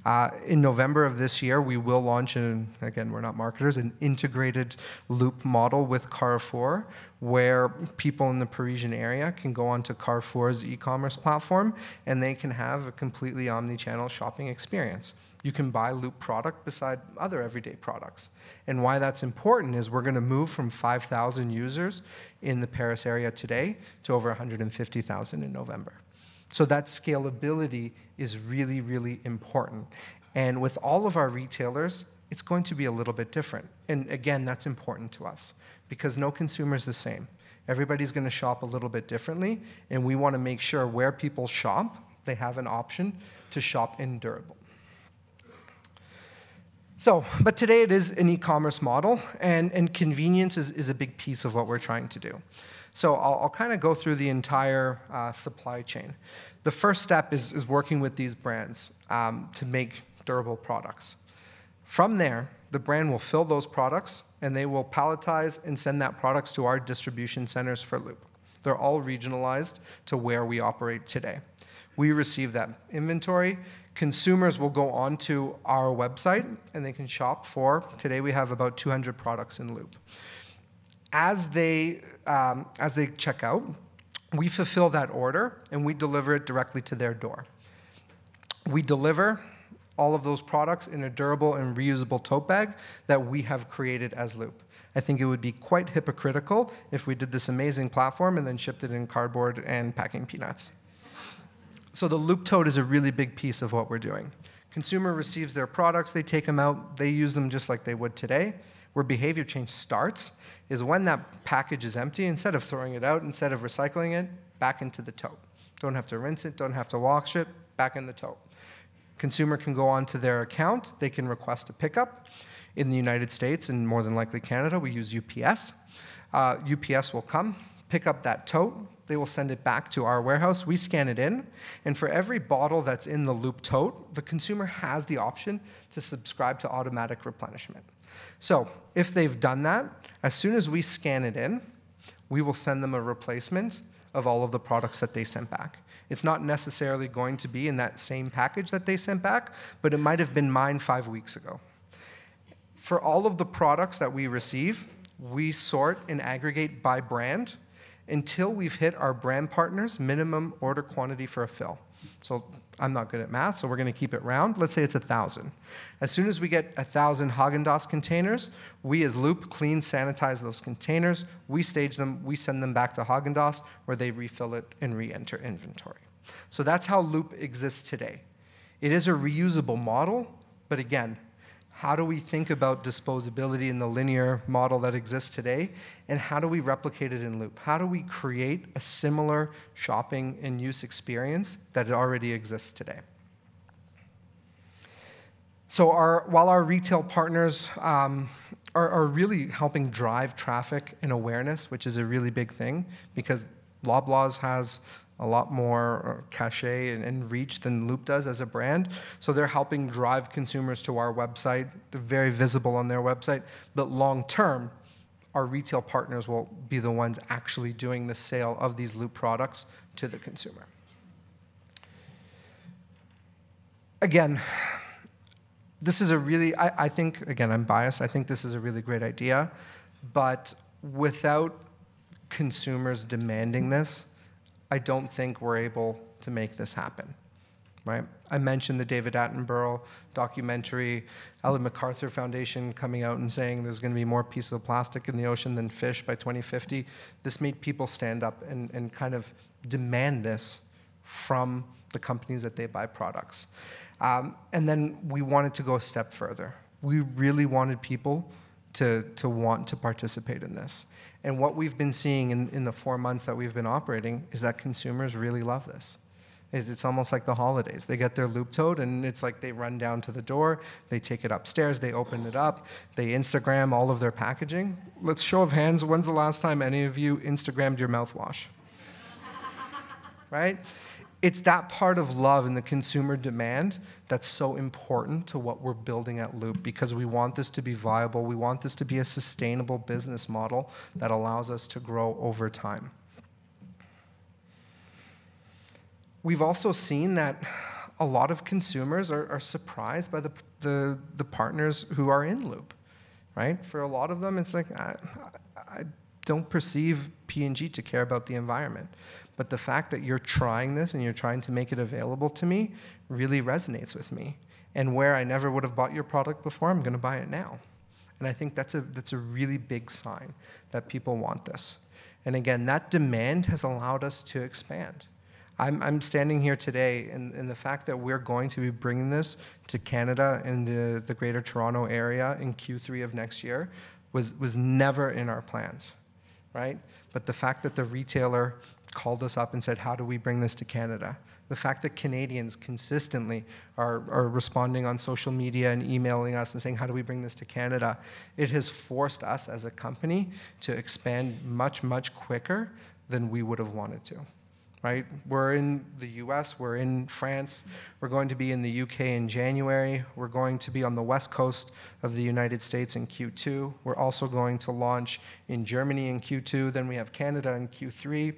Uh, in November of this year, we will launch, an, again, we're not marketers, an integrated Loop model with Carrefour, where people in the Parisian area can go onto Carrefour's e-commerce platform, and they can have a completely omni-channel shopping experience. You can buy Loop product beside other everyday products. And why that's important is we're going to move from five thousand users in the Paris area today to over one hundred fifty thousand in November. So that scalability is really, really important. And with all of our retailers, it's going to be a little bit different. And again, that's important to us because no consumer is the same. Everybody's going to shop a little bit differently, and we want to make sure where people shop, they have an option to shop in durable. So, but today it is an e-commerce model, and, and convenience is, is a big piece of what we're trying to do. So I'll, I'll kind of go through the entire uh, supply chain. The first step is, is working with these brands um, to make durable products. From there, the brand will fill those products, and they will palletize and send that products to our distribution centers for Loop. They're all regionalized to where we operate today. We receive that inventory. Consumers will go onto our website, and they can shop for, today we have about two hundred products in Loop. As they, um, as they check out, we fulfill that order, and we deliver it directly to their door. We deliver all of those products in a durable and reusable tote bag that we have created as Loop. I think it would be quite hypocritical if we did this amazing platform and then shipped it in cardboard and packing peanuts. So the Loop tote is a really big piece of what we're doing. Consumer receives their products, they take them out, they use them just like they would today. Where behavior change starts is when that package is empty, instead of throwing it out, instead of recycling it, back into the tote. Don't have to rinse it, don't have to wash it, back in the tote. Consumer can go onto their account, they can request a pickup. In the United States, and more than likely Canada, we use U P S. Uh, U P S will come, pick up that tote, they will send it back to our warehouse. We scan it in, and for every bottle that's in the Loop tote, the consumer has the option to subscribe to automatic replenishment. So if they've done that, as soon as we scan it in, we will send them a replacement of all of the products that they sent back. It's not necessarily going to be in that same package that they sent back, but it might have been mine five weeks ago. For all of the products that we receive, we sort and aggregate by brand, until we've hit our brand partners' minimum order quantity for a fill. So I'm not good at math, so we're going to keep it round. Let's say it's one thousand. As soon as we get one thousand Haagen-Dazs containers, we as Loop clean, sanitize those containers, we stage them, we send them back to Haagen-Dazs, where they refill it and re-enter inventory. So that's how Loop exists today. It is a reusable model, but again, how do we think about disposability in the linear model that exists today, and how do we replicate it in Loop? How do we create a similar shopping and use experience that already exists today? So our, while our retail partners um, are, are really helping drive traffic and awareness, which is a really big thing, because Loblaws has a lot more cachet and, and reach than Loop does as a brand. So they're helping drive consumers to our website. They're very visible on their website. But long term, our retail partners will be the ones actually doing the sale of these Loop products to the consumer. Again, this is a really, I, I think, again, I'm biased. I think this is a really great idea. But without consumers demanding this, I don't think we're able to make this happen, right? I mentioned the David Attenborough documentary, Ellen MacArthur Foundation coming out and saying there's going to be more pieces of plastic in the ocean than fish by twenty fifty. This made people stand up and, and kind of demand this from the companies that they buy products. Um, and then we wanted to go a step further. We really wanted people to, to want to participate in this. And what we've been seeing in, in the four months that we've been operating is that consumers really love this. It's, it's almost like the holidays. They get their Loop tote, and it's like they run down to the door, they take it upstairs, they open it up, they Instagram all of their packaging. Let's show of hands, when's the last time any of you Instagrammed your mouthwash? Right? It's that part of love and the consumer demand that's so important to what we're building at Loop, because we want this to be viable. We want this to be a sustainable business model that allows us to grow over time. We've also seen that a lot of consumers are, are surprised by the, the, the partners who are in Loop, right? For a lot of them, it's like, I, I don't perceive P and G to care about the environment. But the fact that you're trying this and you're trying to make it available to me really resonates with me. And where I never would have bought your product before, I'm going to buy it now. And I think that's a, that's a really big sign that people want this. And again, that demand has allowed us to expand. I'm, I'm standing here today, and, and the fact that we're going to be bringing this to Canada and the, the Greater Toronto Area in Q three of next year was, was never in our plans, right? But the fact that the retailer called us up and said, how do we bring this to Canada? The fact that Canadians consistently are, are responding on social media and emailing us and saying, how do we bring this to Canada? It has forced us as a company to expand much, much quicker than we would have wanted to, right? We're in the U S, we're in France, we're going to be in the U K in January, we're going to be on the west coast of the United States in Q two, we're also going to launch in Germany in Q two, then we have Canada in Q three,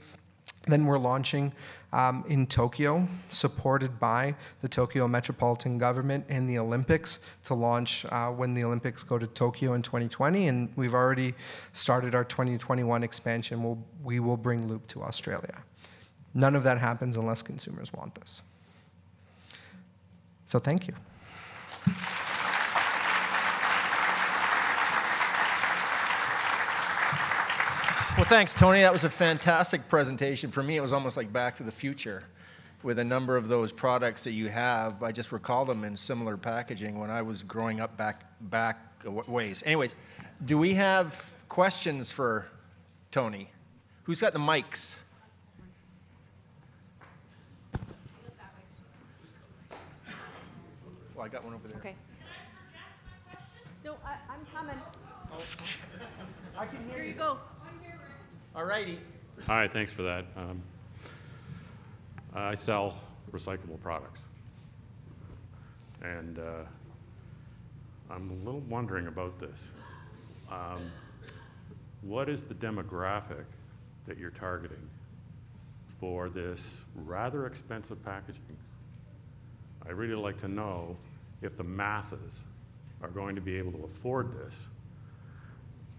then we're launching um, in Tokyo, supported by the Tokyo Metropolitan Government and the Olympics, to launch uh, when the Olympics go to Tokyo in twenty twenty. And we've already started our twenty twenty-one expansion. We'll, we will bring Loop to Australia. None of that happens unless consumers want this. So thank you. Well, thanks, Tony. That was a fantastic presentation. For me, it was almost like Back to the Future with a number of those products that you have. I just recall them in similar packaging when I was growing up back, back ways. Anyways, do we have questions for Tony? Who's got the mics? Well, I got one over there. Okay. Can I project my question? No, I, I'm coming. Oh. I can hear you. Here you go. All righty. Hi, thanks for that. Um, I sell recyclable products. And uh, I'm a little wondering about this. Um, what is the demographic that you're targeting for this rather expensive packaging? I really like to know if the masses are going to be able to afford this.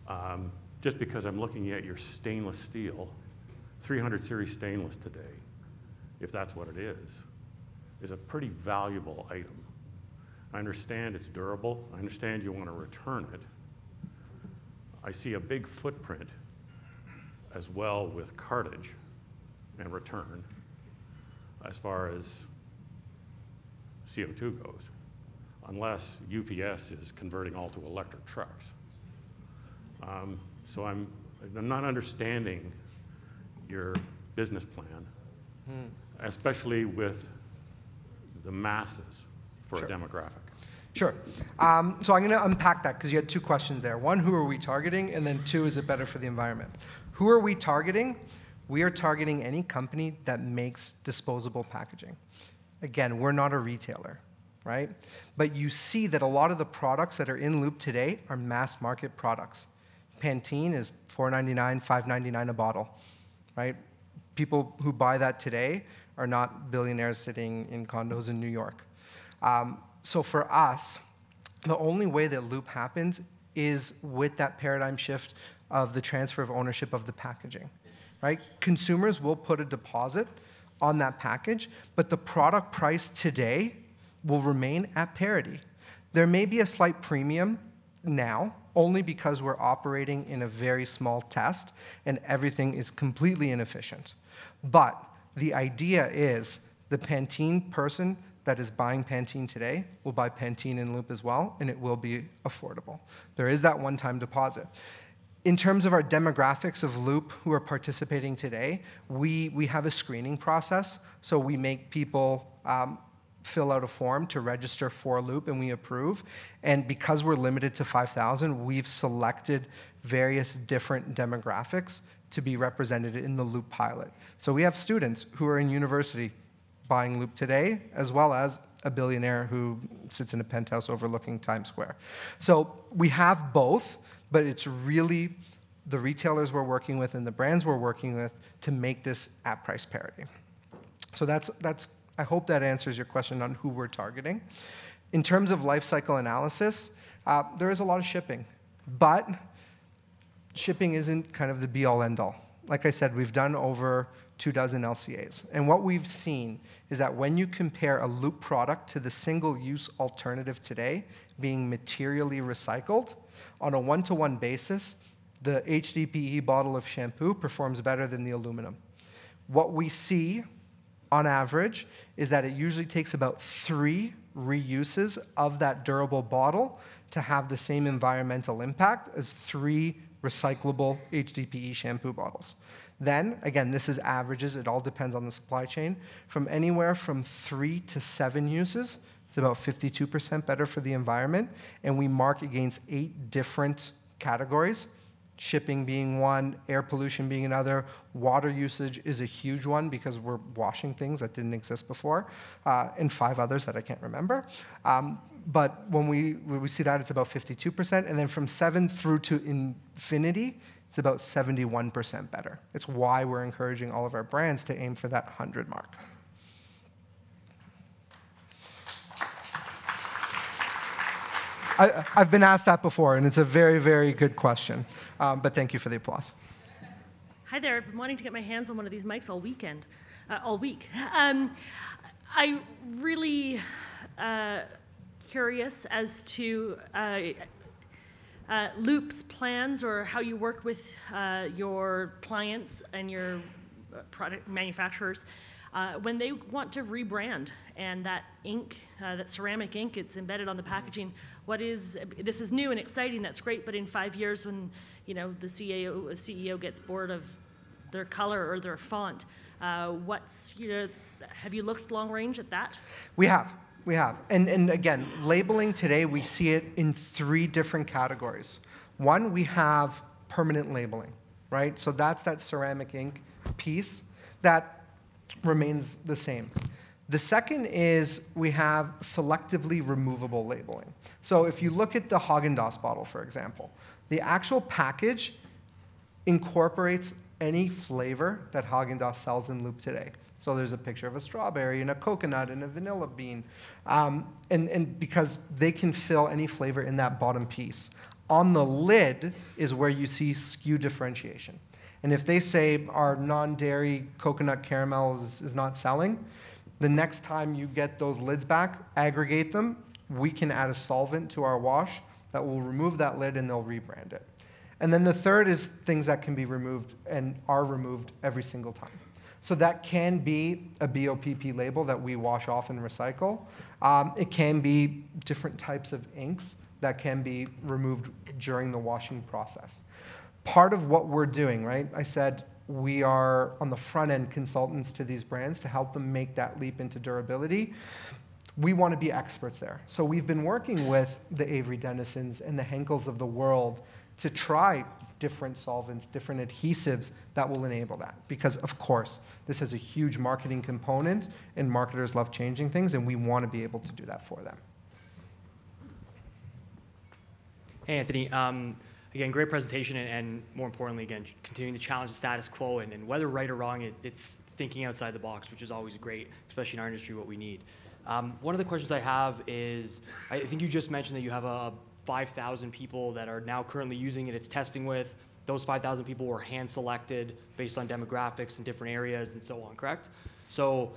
Um, Just because I'm looking at your stainless steel, three hundred series stainless today, if that's what it is, is a pretty valuable item. I understand it's durable. I understand you want to return it. I see a big footprint as well with cartage and return. as far as C O two goes, unless U P S is converting all to electric trucks. Um, so I'm, I'm not understanding your business plan, hmm. especially with the masses for sure. a demographic. Sure. Um, so I'm going to unpack that because you had two questions there. One, who are we targeting? And then two, is it better for the environment? Who are we targeting? We are targeting any company that makes disposable packaging. Again, we're not a retailer, right? But you see that a lot of the products that are in Loop today are mass market products. Pantene is four ninety-nine, five ninety-nine a bottle, right? People who buy that today are not billionaires sitting in condos in New York. Um, so for us, the only way that Loop happens is with that paradigm shift of the transfer of ownership of the packaging, right? Consumers will put a deposit on that package, but the product price today will remain at parity. There may be a slight premium now, only because we're operating in a very small test and everything is completely inefficient. But the idea is the Pantene person that is buying Pantene today will buy Pantene in Loop as well, and it will be affordable. There is that one-time deposit. In terms of our demographics of Loop who are participating today, we, we have a screening process. So we make people um, fill out a form to register for Loop, and we approve. And because we're limited to five thousand, we've selected various different demographics to be represented in the Loop pilot. So we have students who are in university buying Loop today, as well as a billionaire who sits in a penthouse overlooking Times Square. So we have both, but it's really the retailers we're working with and the brands we're working with to make this at price parity. So that's, that's, I hope that answers your question on who we're targeting. In terms of life cycle analysis, uh, there is a lot of shipping, but shipping isn't kind of the be-all, end-all. Like I said, we've done over two dozen L C As, and what we've seen is that when you compare a Loop product to the single-use alternative today being materially recycled, on a one-to-one basis, the H D P E bottle of shampoo performs better than the aluminum. What we see, on average, is that it usually takes about three reuses of that durable bottle to have the same environmental impact as three recyclable H D P E shampoo bottles. Then, again, this is averages. It all depends on the supply chain. From anywhere from three to seven uses, it's about fifty-two percent better for the environment, and we mark against eight different categories, shipping being one, air pollution being another. Water usage is a huge one because we're washing things that didn't exist before, uh, and five others that I can't remember. Um, but when we, when we see that, it's about fifty-two percent, and then from seven through to infinity, it's about seventy-one percent better. It's why we're encouraging all of our brands to aim for that one hundred mark. I, I've been asked that before, and it's a very, very good question. Um, but thank you for the applause. Hi there. I've been wanting to get my hands on one of these mics all weekend, uh, all week. Um, I'm really uh, curious as to uh, uh, Loop's plans or how you work with uh, your clients and your product manufacturers uh, when they want to rebrand. And that ink, uh, that ceramic ink, it's embedded on the packaging. What is, this is new and exciting, that's great, but in five years when, you know, the C E O gets bored of their color or their font, uh, what's, you know, have you looked long range at that? We have, we have. And, and again, labeling today, we see it in three different categories. One, we have permanent labeling, right? So that's that ceramic ink piece that remains the same. The second is we have selectively removable labeling. So if you look at the Haagen-Dazs bottle, for example, the actual package incorporates any flavor that Haagen-Dazs sells in Loop today. So there's a picture of a strawberry and a coconut and a vanilla bean, um, and, and because they can fill any flavor in that bottom piece. On the lid is where you see S K U differentiation. And if they say our non-dairy coconut caramel is, is not selling, the next time you get those lids back, aggregate them. We can add a solvent to our wash that will remove that lid and they'll rebrand it. And then the third is things that can be removed and are removed every single time. So that can be a B O P P label that we wash off and recycle. Um, it can be different types of inks that can be removed during the washing process. Part of what we're doing, right? I said we are on the front end consultants to these brands to help them make that leap into durability. We want to be experts there. So we've been working with the Avery Dennisons and the Henkels of the world to try different solvents, different adhesives that will enable that. Because of course, this has a huge marketing component and marketers love changing things and we want to be able to do that for them. Hey Anthony, um, again, great presentation and, and more importantly, again, continuing to challenge the status quo and, and whether right or wrong, it, it's thinking outside the box, which is always great, especially in our industry, what we need. Um, one of the questions I have is, I think you just mentioned that you have a five thousand people that are now currently using it, it's testing with. Those five thousand people were hand-selected based on demographics and different areas and so on, correct? So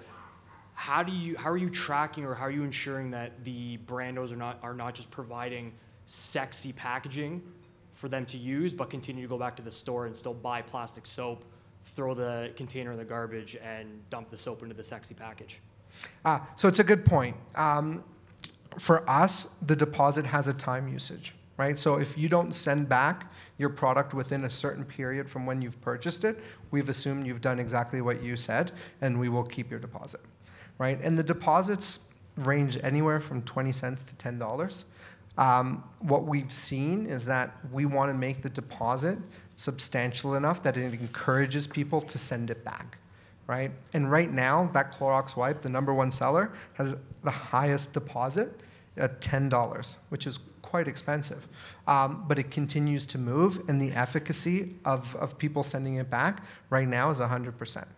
how do you, how are you tracking or how are you ensuring that the brandos are not, are not just providing sexy packaging for them to use, but continue to go back to the store and still buy plastic soap, throw the container in the garbage, and dump the soap into the sexy package? Uh, so it's a good point. Um, For us, the deposit has a time usage, right? So if you don't send back your product within a certain period from when you've purchased it, we've assumed you've done exactly what you said, and we will keep your deposit, right? And the deposits range anywhere from twenty cents to ten dollars. Um, what we've seen is that we want to make the deposit substantial enough that it encourages people to send it back. Right? And right now, that Clorox wipe, the number one seller, has the highest deposit at ten dollars, which is quite expensive. Um, but it continues to move, and the efficacy of, of people sending it back right now is one hundred percent.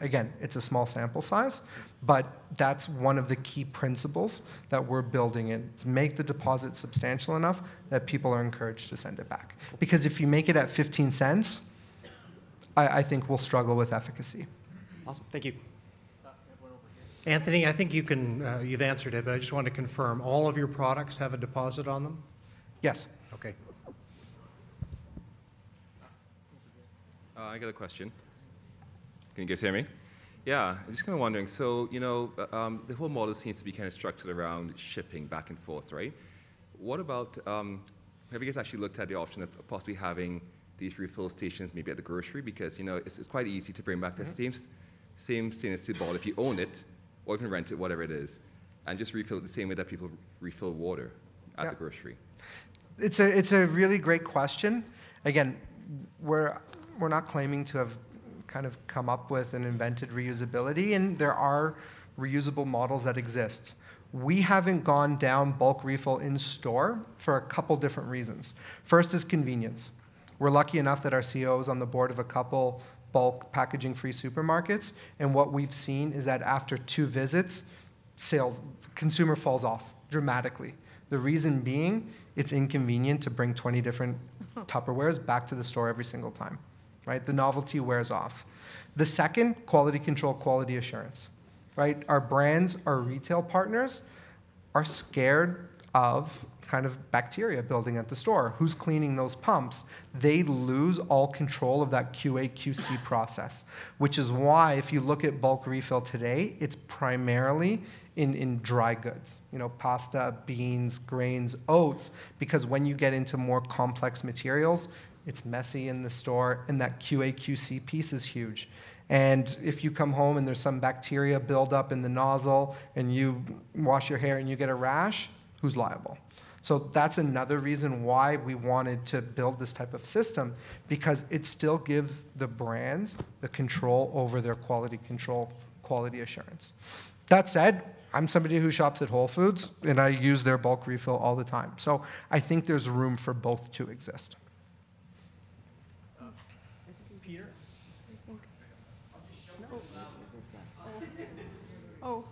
Again, it's a small sample size, but that's one of the key principles that we're building in, to make the deposit substantial enough that people are encouraged to send it back. Because if you make it at fifteen cents, I, I think we'll struggle with efficacy. Awesome. Thank you. Anthony, I think you can, uh, you've answered it, but I just want to confirm, all of your products have a deposit on them? Yes. Okay. Uh, I got a question. Can you guys hear me? Yeah, I'm just kind of wondering. So, you know, um, the whole model seems to be kind of structured around shipping back and forth, right? What about, um, have you guys actually looked at the option of possibly having these refill stations maybe at the grocery? Because, you know, it's, it's quite easy to bring back the mm-hmm. same same stainless steel bottle if you own it, or even rent it, whatever it is, and just refill it the same way that people refill water at yeah. the grocery. It's a it's a really great question. Again, we're we're not claiming to have kind of come up with and invented reusability, and there are reusable models that exist. We haven't gone down bulk refill in store for a couple different reasons. First is convenience. We're lucky enough that our C E O is on the board of a couple bulk packaging-free supermarkets, and what we've seen is that after two visits, sales, consumer falls off dramatically. The reason being, it's inconvenient to bring twenty different Tupperwares back to the store every single time, right? The novelty wears off. The second, quality control, quality assurance, right? Our brands, our retail partners are scared of kind of bacteria building at the store. Who's cleaning those pumps? They lose all control of that Q A Q C process, which is why if you look at bulk refill today, it's primarily in, in dry goods, you know, pasta, beans, grains, oats, because when you get into more complex materials, it's messy in the store, and that Q A Q C piece is huge. And if you come home and there's some bacteria buildup in the nozzle, and you wash your hair and you get a rash, who's liable? So that's another reason why we wanted to build this type of system, because it still gives the brands the control over their quality control, quality assurance. That said, I'm somebody who shops at Whole Foods, and I use their bulk refill all the time. So I think there's room for both to exist. Peter? Oh,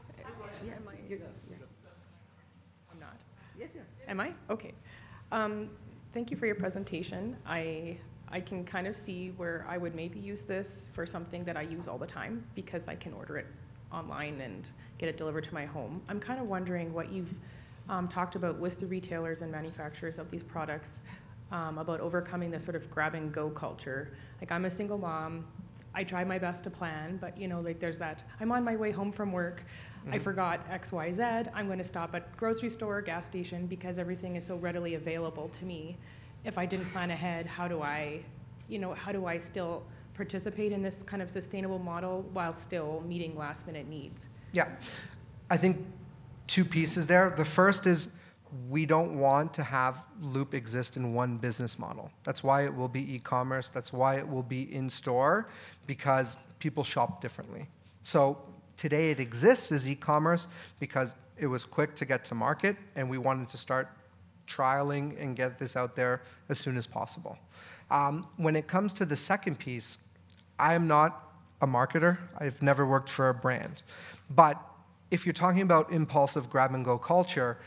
yeah, you go. Am I? Okay. Um, thank you for your presentation. I, I can kind of see where I would maybe use this for something that I use all the time, because I can order it online and get it delivered to my home. I'm kind of wondering what you've um, talked about with the retailers and manufacturers of these products um, about overcoming the sort of grab-and-go culture. Like, I'm a single mom, I try my best to plan, but you know, like there's that, I'm on my way home from work, mm-hmm. I forgot X, Y, Z, I'm gonna stop at grocery store, gas station, because everything is so readily available to me. If I didn't plan ahead, how do I, you know, how do I still participate in this kind of sustainable model while still meeting last minute needs? Yeah, I think two pieces there. The first is, we don't want to have Loop exist in one business model. That's why it will be e-commerce. That's why it will be in-store, because people shop differently. So today it exists as e-commerce because it was quick to get to market, and we wanted to start trialing and get this out there as soon as possible. Um, when it comes to the second piece, I am not a marketer. I've never worked for a brand. But if you're talking about impulsive grab-and-go culture,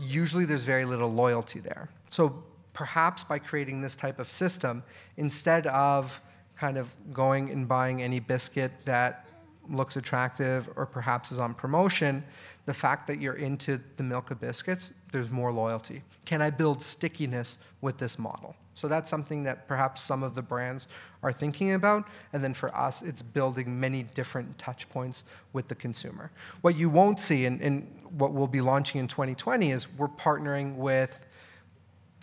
usually there's very little loyalty there. So perhaps by creating this type of system, instead of kind of going and buying any biscuit that looks attractive or perhaps is on promotion, the fact that you're into the milk of biscuits, there's more loyalty. Can I build stickiness with this model? So that's something that perhaps some of the brands are thinking about. And then for us, it's building many different touch points with the consumer. What you won't see, and, and what we'll be launching in twenty twenty, is we're partnering with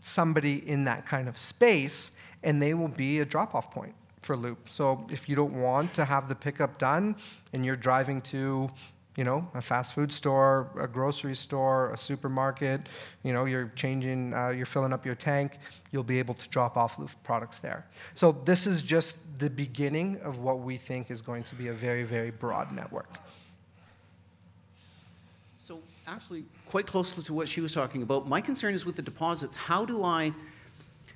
somebody in that kind of space, and they will be a drop-off point for Loop. So if you don't want to have the pickup done, and you're driving to, you know, a fast food store, a grocery store, a supermarket, you know, you're changing, uh, you're filling up your tank, you'll be able to drop off Loop products there. So this is just the beginning of what we think is going to be a very, very broad network. So actually, quite closely to what she was talking about, my concern is with the deposits. How do I,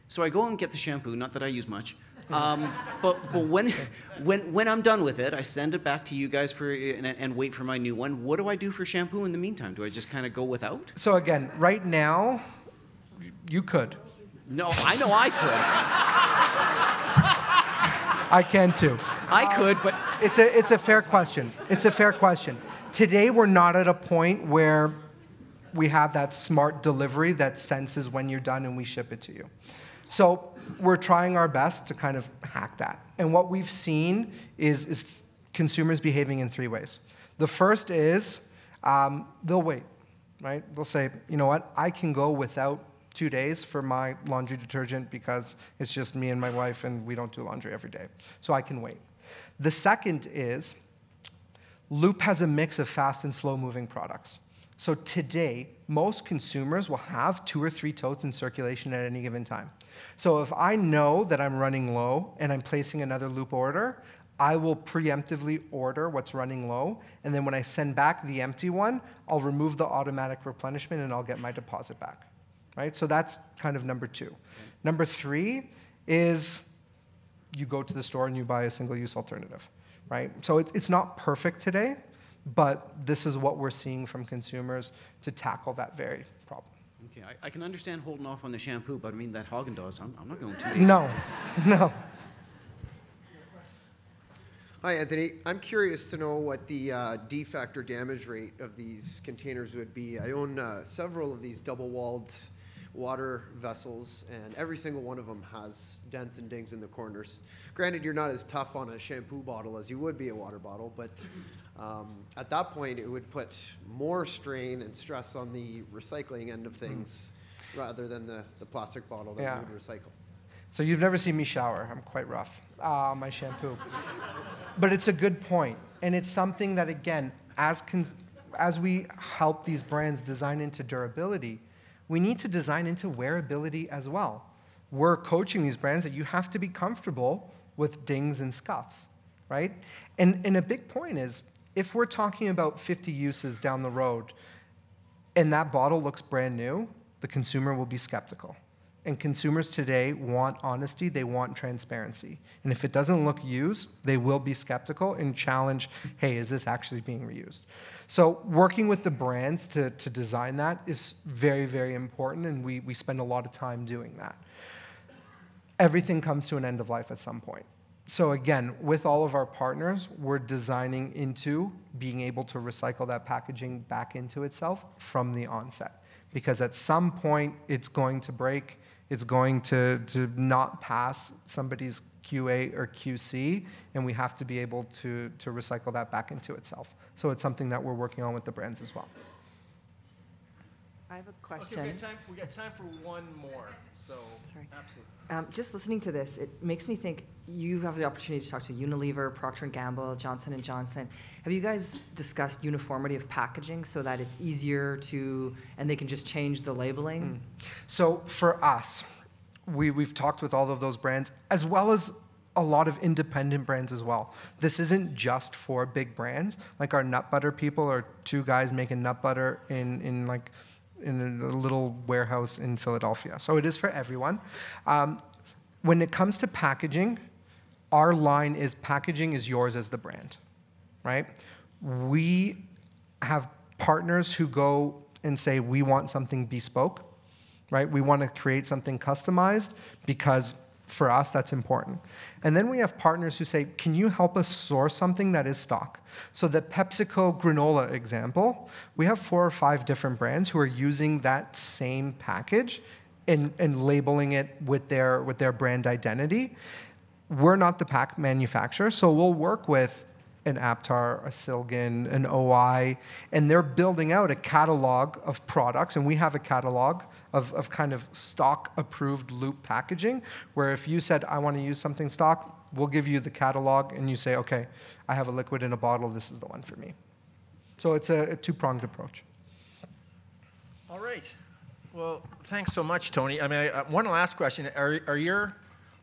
so I go and get the shampoo, not that I use much, Um, but but when, when, when I'm done with it, I send it back to you guys for and, and wait for my new one. What do I do for shampoo in the meantime? Do I just kind of go without? So again, right now, you could. No, I know I could. I can too. I could, but it's a it's a fair question. It's a fair question. Today we're not at a point where we have that smart delivery that senses when you're done and we ship it to you. So we're trying our best to kind of hack that. And what we've seen is, is consumers behaving in three ways. The first is um, they'll wait, right? They'll say, you know what, I can go without two days for my laundry detergent because it's just me and my wife and we don't do laundry every day, so I can wait. The second is Loop has a mix of fast and slow-moving products. So today, most consumers will have two or three totes in circulation at any given time. So if I know that I'm running low and I'm placing another Loop order, I will preemptively order what's running low, and then when I send back the empty one, I'll remove the automatic replenishment and I'll get my deposit back, right? So that's kind of number two. Number three is you go to the store and you buy a single-use alternative, right? So it's not perfect today, but this is what we're seeing from consumers to tackle that very problem. Okay, I, I can understand holding off on the shampoo, but I mean, that Haagen-Dazs, I'm, I'm not going to. No, no. Hi, Anthony. I'm curious to know what the uh, defect or damage rate of these containers would be. I own uh, several of these double-walled water vessels, and every single one of them has dents and dings in the corners. Granted, you're not as tough on a shampoo bottle as you would be a water bottle, but um, at that point, it would put more strain and stress on the recycling end of things mm. rather than the, the plastic bottle that yeah. we would recycle. So you've never seen me shower. I'm quite rough. Uh, my shampoo. But it's a good point, and it's something that, again, as, cons as we help these brands design into durability, we need to design into wearability as well. We're coaching these brands that you have to be comfortable with dings and scuffs, right? And, and a big point is, if we're talking about fifty uses down the road and that bottle looks brand new, the consumer will be skeptical. And consumers today want honesty, they want transparency. And if it doesn't look used, they will be skeptical and challenge, hey, is this actually being reused? So working with the brands to, to design that is very, very important, and we, we spend a lot of time doing that. Everything comes to an end of life at some point. So again, with all of our partners, we're designing into being able to recycle that packaging back into itself from the onset. Because at some point, it's going to break. It's going to, to not pass somebody's Q A or Q C, and we have to be able to, to recycle that back into itself. So it's something that we're working on with the brands as well. I have a question. Okay, we got time, we got time for one more. So, sorry. Absolutely. Um, just listening to this, it makes me think. You have the opportunity to talk to Unilever, Procter and Gamble, Johnson and Johnson. Have you guys discussed uniformity of packaging so that it's easier to, and they can just change the labeling? Mm. So for us, we, we've talked with all of those brands, as well as a lot of independent brands as well. This isn't just for big brands. Like our nut butter people are two guys making nut butter in, in like, in a little warehouse in Philadelphia. So it is for everyone. Um, when it comes to packaging, our line is packaging is yours as the brand, right? We have partners who go and say, we want something bespoke, right? We want to create something customized because for us, that's important. And then we have partners who say, can you help us source something that is stock? So the PepsiCo granola example, we have four or five different brands who are using that same package and, and labeling it with their, with their brand identity. We're not the pack manufacturer, so we'll work with an Aptar, a Silgan, an O I, and they're building out a catalog of products, and we have a catalog of, of kind of stock-approved Loop packaging, where if you said, I want to use something stock, we'll give you the catalog, and you say, okay, I have a liquid in a bottle, this is the one for me. So it's a, a two-pronged approach. All right. Well, thanks so much, Tony. I mean, I, uh, one last question. Are, are your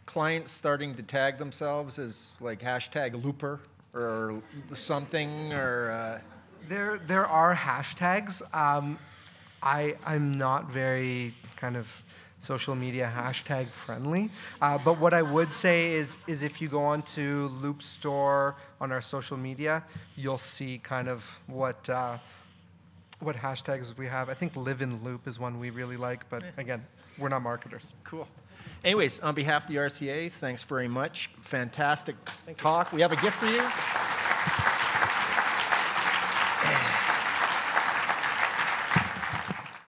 clients starting to tag themselves as like hashtag Looper or something, or uh... there there are hashtags. Um, I I'm not very kind of social media hashtag friendly, uh, but what I would say is is if you go onto Loop Store on our social media, you'll see kind of what uh, what hashtags we have. I think Live in Loop is one we really like, but again, we're not marketers. Cool. Anyways, on behalf of the R C A, thanks very much. Fantastic talk. We have a gift for you.